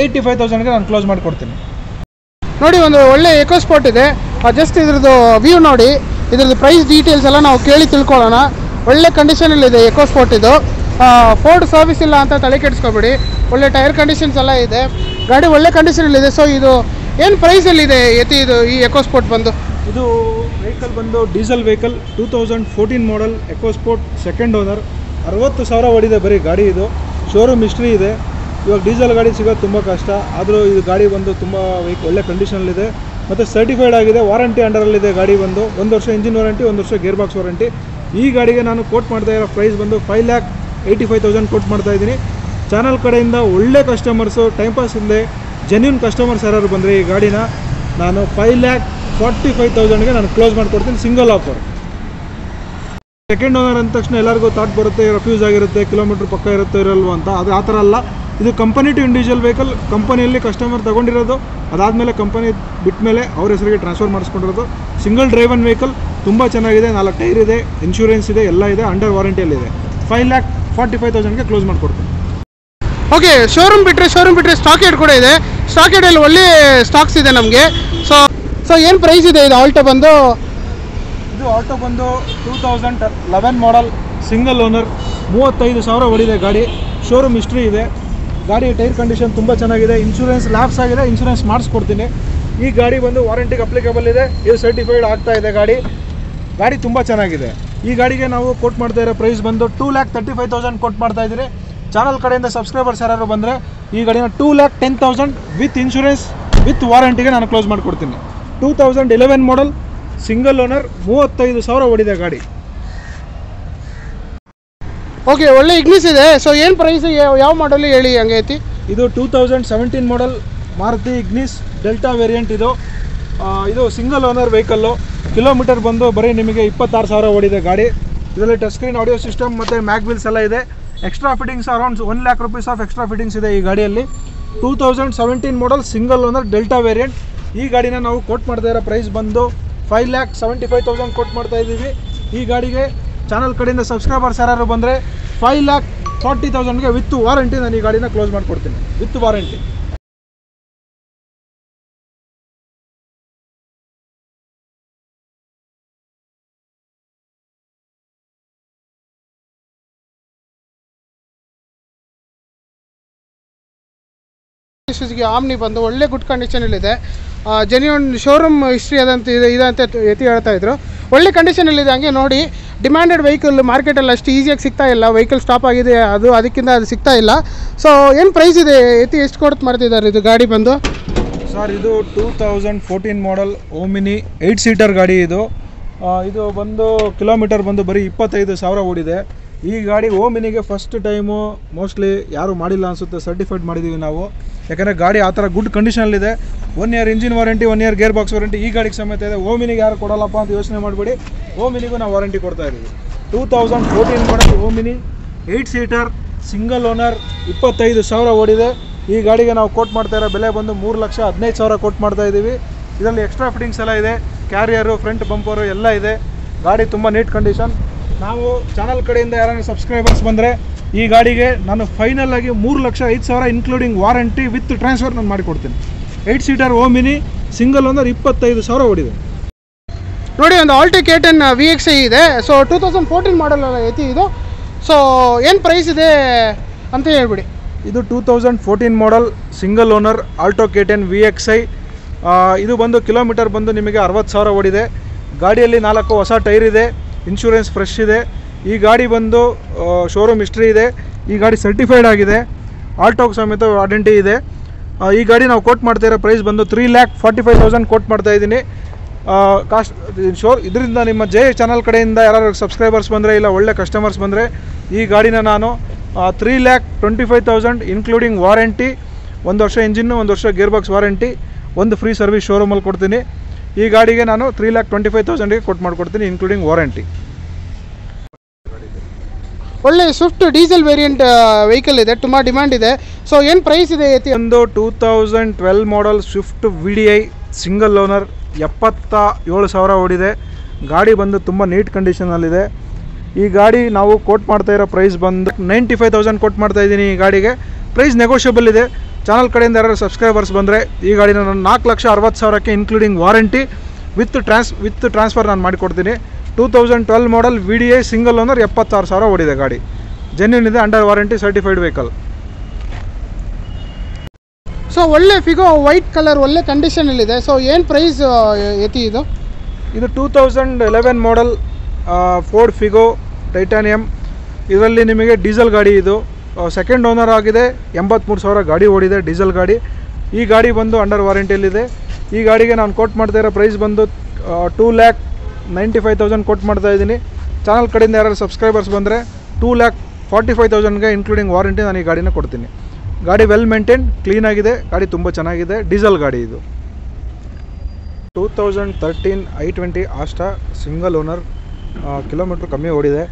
ಏಯ್ಟಿ ಫೈವ್ ತೌಸಂಡ್ಗೆ ನಾನು ಕ್ಲೋಸ್ ಮಾಡಿಕೊಡ್ತೀನಿ ನೋಡಿ ಒಂದು ಒಳ್ಳೆ ಎಕೋ ಸ್ಪೋರ್ಟ್ ಇದೆ ಜಸ್ಟ್ ಇದ್ರದ್ದು ವ್ಯೂ ನೋಡಿ ಇದ್ರದ್ದು ಪ್ರೈಸ್ ಡೀಟೇಲ್ಸ್ ಎಲ್ಲ ನಾವು ಕೇಳಿ ತಿಳ್ಕೊಳ್ಳೋಣ ಒಳ್ಳೆ ಕಂಡೀಷನಲ್ಲಿದೆ ಎಕೋ ಸ್ಪೋರ್ಟ್ ಇದು ಫೋರ್ಡ್ ಸರ್ವಿಸ್ ಇಲ್ಲ ಅಂತ ತಲೆ ಕೆಡಿಸ್ಕೊಬೇಡಿ ಒಳ್ಳೆ ಟೈರ್ ಕಂಡೀಷನ್ಸ್ ಎಲ್ಲ ಇದೆ ಗಾಡಿ ಒಳ್ಳೆ ಕಂಡೀಷನಲ್ಲಿದೆ ಸೊ ಇದು ಏನು ಪ್ರೈಸಲ್ಲಿದೆ ಎತ್ತಿ ಇದು ಈ ಎಕೋ ಸ್ಪೋರ್ಟ್ ಬಂದು ಇದು ವೆಹಿಕಲ್ ಬಂದು diesel vehicle two thousand fourteen model EcoSport second owner. ಅರವತ್ತು ಸಾವಿರ ಓಡಿದೆ ಬರೀ ಗಾಡಿ. ಇದು ಶೋರೂಮ್ ಹಿಸ್ಟ್ರಿ ಇದೆ. ಇವಾಗ ಡೀಸೆಲ್ ಗಾಡಿ ಸಿಗೋದು ತುಂಬ ಕಷ್ಟ. ಆದರೂ ಇದು ಗಾಡಿ ಬಂದು ತುಂಬ ವೆಹಿಕಲ್ ಒಳ್ಳೆ ಕಂಡೀಷನಲ್ಲಿದೆ ಮತ್ತು ಸರ್ಟಿಫೈಡ್ ಆಗಿದೆ. ವಾರಂಟಿ ಅಂಡರಲ್ಲಿದೆ ಗಾಡಿ ಬಂದು. ಒಂದು ವರ್ಷ ಇಂಜಿನ್ ವಾರಂಟಿ, ಒಂದು ವರ್ಷ ಗೇರ್ ಬಾಕ್ಸ್ ವಾರಂಟಿ. ಈ ಗಾಡಿಗೆ ನಾನು ಕೋಟ್ ಮಾಡ್ತಾ ಇರೋ ಪ್ರೈಸ್ ಬಂದು five lakh eighty five thousand quote ಮಾಡ್ತಾ ಇದ್ದೀನಿ. ಚಾನಲ್ ಕಡೆಯಿಂದ ಒಳ್ಳೆ ಕಸ್ಟಮರ್ಸು, ಟೈಮ್ ಪಾಸ್ ಇಲ್ಲದೆ ಜೆನ್ಯೂನ್ ಕಸ್ಟಮರ್ಸ್ ಯಾರು ಬಂದರೆ ಈ ಗಾಡಿನ ನಾನು ಫೈವ್ ಲ್ಯಾಕ್ ಫಾರ್ಟಿ ಫೈವ್ ತೌಸಂಡ್ಗೆ ನಾನು ಕ್ಲೋಸ್ ಮಾಡಿಕೊಡ್ತೀನಿ, ಸಿಂಗಲ್ ಆಫರ್. ಸೆಕೆಂಡ್ ಓನರ್ ಅಂದ ತಕ್ಷಣ ಎಲ್ಲರಿಗೂ ಥಾಟ್ ಬರುತ್ತೆ, ರಫ್ಯೂಸ್ ಆಗಿರುತ್ತೆ, ಕಿಲೋಮೀಟ್ರ್ ಪಕ್ಕ ಇರುತ್ತೋ ಇರಲ್ವ ಅಂತ. ಅದು ಆ ಥರ ಅಲ್ಲ. ಇದು ಕಂಪನಿ ಟು ಇಂಡಿವಿಜುವಲ್ ವೆಹಿಕಲ್. ಕಂಪನಿಯಲ್ಲಿ ಕಸ್ಟಮರ್ ತೊಗೊಂಡಿರೋದು, ಅದಾದಮೇಲೆ ಕಂಪನಿ ಬಿಟ್ಟ ಮೇಲೆ ಅವ್ರ ಹೆಸರಿಗೆ ಟ್ರಾನ್ಸ್ಫರ್ ಮಾಡಿಸ್ಕೊಂಡಿರೋದು. ಸಿಂಗಲ್ ಡ್ರೈವನ್ ವೆಹಿಕಲ್, ತುಂಬ ಚೆನ್ನಾಗಿದೆ. ನಾಲ್ಕು ಟೈರ್ ಇದೆ, ಇನ್ಶೂರೆನ್ಸ್ ಇದೆ, ಎಲ್ಲ ಇದೆ, ಅಂಡರ್ ವಾರಂಟಿಯಲ್ಲಿದೆ. ಫೈವ್ ಲ್ಯಾಕ್ ಫಾರ್ಟಿ ಫೈವ್ ತೌಸಂಡ್ಗೆ ಕ್ಲೋಸ್ ಮಾಡಿಕೊಡ್ತೀನಿ. ಓಕೆ, ಶೋರೂಮ್ ಬಿಟ್ಟರೆ ಶೋರೂಮ್ ಬಿಟ್ಟರೆ ಸ್ಟಾಕ್ ಏಡ್ ಕೂಡ ಇದೆ. ಸ್ಟಾಕ್ ಏಡಲ್ಲಿ ಒಳ್ಳೆ ಸ್ಟಾಕ್ಸ್ ಇದೆ ನಮಗೆ. ಸೊ ಸೊ ಏನು ಪ್ರೈಸ್ ಇದೆ ಇದು ಆಲ್ಟೋ ಬಂದು? ಇದು ಆಲ್ಟೋ ಬಂದು two thousand eleven model, single owner, ಮೂವತ್ತೈದು ಸಾವಿರ ಹೊಡಿದೆ ಗಾಡಿ. ಶೋರೂಮ್ ಹಿಸ್ಟ್ರಿ ಇದೆ. ಗಾಡಿ ಟೈರ್ ಕಂಡೀಷನ್ ತುಂಬ ಚೆನ್ನಾಗಿದೆ. ಇನ್ಶೂರೆನ್ಸ್ ಲ್ಯಾಪ್ಸ್ ಆಗಿದೆ, ಇನ್ಶೂರೆನ್ಸ್ ಮಾಡಿಸ್ಕೊಡ್ತೀನಿ. ಈ ಗಾಡಿ ಬಂದು ವಾರಂಟಿಗೆ ಅಪ್ಲಿಕೇಬಲ್ ಇದೆ. ಇದು ಸರ್ಟಿಫೈಡ್ ಆಗ್ತಾ ಇದೆ ಗಾಡಿ. ಗಾಡಿ ತುಂಬ ಚೆನ್ನಾಗಿದೆ. ಈ ಗಾಡಿಗೆ ನಾವು ಕೋಟ್ ಮಾಡ್ತಾ ಇರೋ ಪ್ರೈಸ್ ಬಂದು two lakh thirty five thousand quote ಮಾಡ್ತಾ ಇದ್ದೀನಿ. ಚಾನಲ್ ಕಡೆಯಿಂದ ಸಬ್ಸ್ಕ್ರೈಬರ್ಸ್ ಯಾರು ಬಂದರೆ ಈ ಗಾಡಿನ two lakh ten thousand with insurance with ವಾರಂಟಿಗೆ ನಾನು ಕ್ಲೋಸ್ ಮಾಡಿಕೊಡ್ತೀನಿ. Two thousand eleven model, single owner, ಮೂವತ್ತೈದು ಸಾವಿರ ಓಡಿದೆ ಗಾಡಿ. ಓಕೆ, ಒಳ್ಳೆ ಇಗ್ನಿಸ್ ಇದೆ. ಸೊ ಏನು ಪ್ರೈಸ್, ಯಾವ ಮಾಡಲು ಹೇಳಿ ಹಂಗೆ ಐತಿ? ಇದು two thousand seventeen model Maruti Ignis Delta variant. ಇದು ಇದು ಸಿಂಗಲ್ ಓನರ್ ವೆಹಿಕಲ್ಲು. ಕಿಲೋಮೀಟರ್ ಬಂದು ಬರೀ ನಿಮಗೆ ಇಪ್ಪತ್ತಾರು ಸಾವಿರ ಓಡಿದೆ ಗಾಡಿ. ಇದರಲ್ಲಿ ಟಚ್ ಸ್ಕ್ರೀನ್, ಆಡಿಯೋ ಸಿಸ್ಟಮ್ ಮತ್ತು ಮ್ಯಾಗ್ ವೀಲ್ಸ್ ಎಲ್ಲ ಇದೆ. Extra fittings around one lakh rupees of extra fittings ಇದೆ ಈ ಗಾಡಿಯಲ್ಲಿ. Two thousand seventeen model, single owner, Delta variant. ಈ ಗಾಡಿನ ನಾವು ಕೋಟ್ ಮಾಡ್ತಾ ಇರೋ ಪ್ರೈಸ್ ಬಂದು five lakh seventy five thousand quote ಮಾಡ್ತಾ ಇದ್ದೀವಿ. ಈ ಗಾಡಿಗೆ ಚಾನಲ್ ಕಡೆಯಿಂದ ಸಬ್ಸ್ಕ್ರೈಬರ್ಸ್ ಯಾರು ಬಂದರೆ ಫೈವ್ ಲ್ಯಾಕ್ ಫಾರ್ಟಿ ತೌಸಂಡ್ಗೆ ವಿತ್ ವಾರಂಟಿ ನಾನು ಈ ಗಾಡಿನ ಕ್ಲೋಸ್ ಮಾಡಿಕೊಡ್ತೀನಿ, ವಿತ್ ವಾರಂಟಿ. ಸುಜುಕಿ ಆಮ್ನಿ ಬಂದು ಒಳ್ಳೆ ಗುಡ್ ಕಂಡೀಷನಲ್ಲಿದೆ. ಜೆನ್ಯೂನ್ ಶೋರೂಮ್ ಹಿಸ್ಟ್ರಿ ಅದಂತ ಇದೆ ಇದೆ ಅಂತ ಎತ್ತಿ ಹೇಳ್ತಾ ಇದ್ರು. ಒಳ್ಳೆ ಕಂಡೀಷನಲ್ಲಿದೆ. ಹಂಗೆ ನೋಡಿ, ಡಿಮ್ಯಾಂಡೆಡ್ ವೆಹಿಕಲ್ ಮಾರ್ಕೆಟಲ್ಲಿ ಅಷ್ಟು ಈಸಿಯಾಗಿ ಸಿಗ್ತಾ ಇಲ್ಲ. ವೆಹಿಕಲ್ ಸ್ಟಾಪ್ ಆಗಿದೆ, ಅದು ಅದಕ್ಕಿಂತ ಅದು ಸಿಗ್ತಾ ಇಲ್ಲ. ಸೊ ಏನು ಪ್ರೈಸ್ ಇದೆ ಎತ್ತಿ, ಎಷ್ಟು ಕೊಡ್ತು ಮಾಡ್ತಿದ್ದಾರೆ ಇದು ಗಾಡಿ ಬಂದು? ಸರ್, ಇದು two thousand fourteen model Omni eight seater ಗಾಡಿ. ಇದು ಇದು ಬಂದು ಕಿಲೋಮೀಟರ್ ಬಂದು ಬರೀ ಇಪ್ಪತ್ತೈದು ಸಾವಿರ ಓಡಿದೆ. ಈ ಗಾಡಿ ಓಮಿನಿಗೆ ಫಸ್ಟ್ ಟೈಮು ಮೋಸ್ಟ್ಲಿ ಯಾರೂ ಮಾಡಿಲ್ಲ ಅನಿಸುತ್ತೆ. ಸರ್ಟಿಫೈಡ್ ಮಾಡಿದ್ದೀವಿ ನಾವು, ಯಾಕಂದರೆ ಗಾಡಿ ಆ ಥರ ಗುಡ್ ಕಂಡೀಷನಲ್ಲಿದೆ. One year engine warranty, one year gear box warranty ಈ ಗಾಡಿಗೆ ಸಮೇತ ಇದೆ. ಓಮಿನಿಗೆ ಯಾರು ಕೊಡೋಲ್ಲಪ್ಪ ಅಂತ ಯೋಚನೆ ಮಾಡಿಬಿಡಿ, ಓಮಿನಿಗೂ ನಾವು ವಾರಂಟಿ ಕೊಡ್ತಾ ಇದ್ದೀವಿ. Two thousand fourteen model Omni eight seater, single owner, ಇಪ್ಪತ್ತೈದು ಸಾವಿರ ಓಡಿದೆ. ಈ ಗಾಡಿಗೆ ನಾವು ಕೋಟ್ ಮಾಡ್ತಾ ಇರೋ ಬೆಲೆ ಬಂದು ಮೂರು ಲಕ್ಷ ಹದಿನೈದು ಸಾವಿರ ಕೋಟ್ ಮಾಡ್ತಾ ಇದ್ದೀವಿ. ಇದರಲ್ಲಿ ಎಕ್ಸ್ಟ್ರಾ ಫಿಟ್ಟಿಂಗ್ಸ್ ಎಲ್ಲ ಇದೆ, ಕ್ಯಾರಿಯರು, ಫ್ರಂಟ್ ಬಂಪರು ಎಲ್ಲ ಇದೆ. ಗಾಡಿ ತುಂಬ ನೀಟ್ ಕಂಡೀಷನ್. ನಾವು ಚಾನಲ್ ಕಡೆಯಿಂದ ಯಾರಾದರೂ ಸಬ್ಸ್ಕ್ರೈಬರ್ಸ್ ಬಂದರೆ ಈ ಗಾಡಿಗೆ ನಾನು ಫೈನಲ್ ಆಗಿ ಮೂರು ಲಕ್ಷ ಐದು ಸಾವಿರ ಇನ್ಕ್ಲೂಡಿಂಗ್ ವಾರಂಟಿ ವಿತ್ ಟ್ರಾನ್ಸ್ಫರ್ ನಾನು ಮಾಡಿಕೊಡ್ತೀನಿ. Eight seater Omni, single owner, ಇಪ್ಪತ್ತೈದು ಸಾವಿರ ಓಡಿದೆ. ನೋಡಿ, ಒಂದು Alto K ten V X I ಇದೆ. So two thousand fourteen model ಐತಿ ಇದು. ಸೊ ಏನು ಪ್ರೈಸ್ ಇದೆ ಅಂತ ಹೇಳ್ಬಿಡಿ. ಇದು two thousand fourteen model, single owner, Alto K ten V X I. ಇದು ಬಂದು ಕಿಲೋಮೀಟರ್ ಬಂದು ನಿಮಗೆ ಅರವತ್ತು ಸಾವಿರ ಓಡಿದೆ. ಗಾಡಿಯಲ್ಲಿ ನಾಲ್ಕು ಹೊಸ ಟೈರ್ ಇದೆ, ಇನ್ಶೂರೆನ್ಸ್ ಫ್ರೆಶ್ ಇದೆ. ಈ ಗಾಡಿ ಬಂದು ಶೋರೂಮ್ ಹಿಸ್ಟ್ರಿ ಇದೆ. ಈ ಗಾಡಿ ಸರ್ಟಿಫೈಡ್ ಆಗಿದೆ, ಆಲ್ಟೋಗೆ ಸಮೇತ ವಾರಂಟಿ ಇದೆ. ಈ ಗಾಡಿ ನಾವು ಕೋಟ್ ಮಾಡ್ತಾ ಇರೋ ಪ್ರೈಸ್ ಬಂದು three lakh forty five thousand quote ಮಾಡ್ತಾ ಇದ್ದೀನಿ. ಕಾಸ್ಟ್ ಶೋ ಇದರಿಂದ ನಿಮ್ಮ ಜೆ ಚಾನಲ್ ಕಡೆಯಿಂದ ಯಾರು ಸಬ್ಸ್ಕ್ರೈಬರ್ಸ್ ಬಂದರೆ ಇಲ್ಲ ಒಳ್ಳೆ ಕಸ್ಟಮರ್ಸ್ ಬಂದರೆ ಈ ಗಾಡಿನ ನಾನು three lakh twenty five thousand including warranty, ಒಂದು ವರ್ಷ ಇಂಜಿನ್ನು, ಒಂದು ವರ್ಷ ಗೇರ್ ಬಾಕ್ಸ್ ವಾರಂಟಿ, ಒಂದು ಫ್ರೀ ಸರ್ವಿಸ್ ಶೋರೂಮಲ್ಲಿ ಕೊಡ್ತೀನಿ. ಈ ಗಾಡಿಗೆ ನಾನು ತ್ರೀ ಲ್ಯಾಕ್ ಟ್ವೆಂಟಿ ಫೈವ್ ತೌಸಂಡ್ಗೆ ಕೊಟ್ಟು ಮಾಡಿಕೊಡ್ತೀನಿ ಇನ್ಕ್ಲೂಡಿಂಗ್ ವಾರಂಟಿ. ಒಳ್ಳೆ ಸ್ವಿಫ್ಟ್ ಡೀಸೆಲ್ ವೇರಿಯಂಟ್ ವೆಹಿಕಲ್ ಇದೆ, ತುಂಬ ಡಿಮ್ಯಾಂಡ್ ಇದೆ. ಸೊ ಏನು ಪ್ರೈಸ್ ಇದೆ ಐತಿ? ಒಂದು two thousand twelve model Swift V D I, single owner, ಎಪ್ಪತ್ತ ಏಳು ಸಾವಿರ ಓಡಿದೆ. ಗಾಡಿ ಬಂದು ತುಂಬ ನೀಟ್ ಕಂಡೀಷನಲ್ಲಿದೆ. ಈ ಗಾಡಿ ನಾವು ಕೋಟ್ ಮಾಡ್ತಾ ಇರೋ ಪ್ರೈಸ್ ಬಂದು ನೈಂಟಿ ಫೈವ್ ತೌಸಂಡ್ ಕೋಟ್ ಮಾಡ್ತಾ ಇದ್ದೀನಿ. ಈ ಗಾಡಿಗೆ ಪ್ರೈಸ್ ನೆಗೋಷಿಯಬಲ್ ಇದೆ. ಚಾನಲ್ ಕಡೆಯಿಂದ ಯಾರು ಸಬ್ಸ್ಕ್ರೈಬರ್ಸ್ ಬಂದರೆ ಈ ಗಾಡಿನ ನಾನು ನಾಲ್ಕು ಲಕ್ಷ ಅರವತ್ತು ಸಾವಿರಕ್ಕೆ including warranty with trans with transfer ನಾನು ಮಾಡಿಕೊಡ್ತೀನಿ. Two thousand twelve model V D I, single owner, ಎಪ್ಪತ್ತಾರು ಸಾವಿರ ಓಡಿದೆ ಗಾಡಿ. ಜೆನ್ಯೂನ್ ಇದೆ, under warranty, certified vehicle. So ಒಳ್ಳೆ ಫಿಗೋ ವೈಟ್ ಕಲರ್ ಒಳ್ಳೆ ಕಂಡೀಷನಲ್ಲಿದೆ. ಸೊ ಏನು ಪ್ರೈಸ್ ಎತ್ತಿ ಇದು? ಇದು two thousand eleven model Ford Figo Titanium. ಇದರಲ್ಲಿ ನಿಮಗೆ ಡೀಸೆಲ್ ಗಾಡಿ, ಇದು ಸೆಕೆಂಡ್ ಓನರ್ ಆಗಿದೆ. ಎಂಬತ್ತ್ಮೂರು ಸಾವಿರ ಗಾಡಿ ಓಡಿದೆ, ಡೀಸೆಲ್ ಗಾಡಿ. ಈ ಗಾಡಿ ಬಂದು ಅಂಡರ್ ವಾರಂಟಿಯಲ್ಲಿದೆ. ಈ ಗಾಡಿಗೆ ನಾನು ಕೋಟ್ ಮಾಡ್ತಾ ಇರೋ ಪ್ರೈಸ್ ಬಂದು two lakh ninety five thousand quote ಮಾಡ್ತಾ ಇದ್ದೀನಿ. ಚಾನಲ್ ಕಡೆಯಿಂದ ಯಾರು ಸಬ್ಸ್ಕ್ರೈಬರ್ಸ್ ಬಂದರೆ ಟೂ ಲ್ಯಾಕ್ ಫಾರ್ಟಿ ಫೈವ್ ತೌಸಂಡ್ಗೆ ಇನ್ಕ್ಲೂಡಿಂಗ್ ವಾರಂಟಿ ನಾನು ಈ ಗಾಡಿನ ಕೊಡ್ತೀನಿ. ಗಾಡಿ ವೆಲ್ ಮೇಂಟೈನ್, ಕ್ಲೀನಾಗಿದೆ, ಗಾಡಿ ತುಂಬ ಚೆನ್ನಾಗಿದೆ, ಡೀಸೆಲ್ ಗಾಡಿ ಇದು. Two thousand thirteen i twenty Asta, single owner, kilometre ಕಮ್ಮಿ ಓಡಿದೆ.